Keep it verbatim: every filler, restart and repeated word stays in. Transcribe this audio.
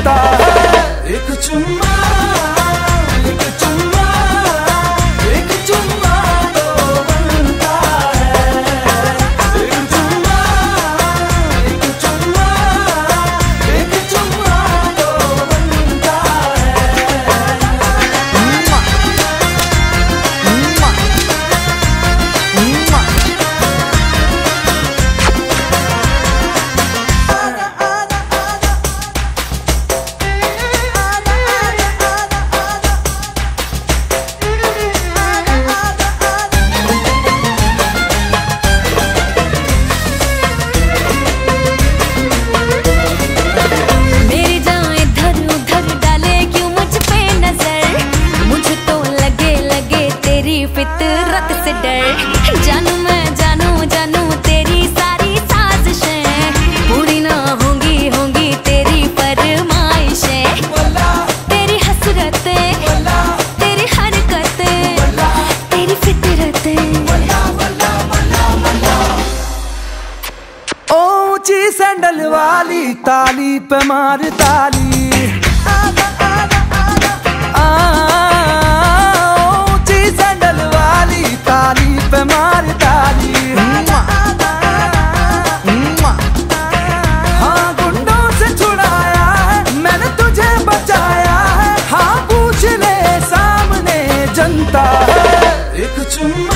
बनता है एक चुम्मा, एक चुम्मा, एक चुम्मा तो बनता है एक चुम्मा, एक चुम्मा, एक चुम्मा तो बनता है। फितरत से डर जानू मैं, जानू जानू तेरी सारी साजिशें पूरी ना होंगी होंगी तेरी फरमाइशें। तेरी हसरतें, तेरी हरकतें, तेरी फितरतें। ओ ऊंची सैंडल वाली ताली पे मार ताली, एक चुम्मा।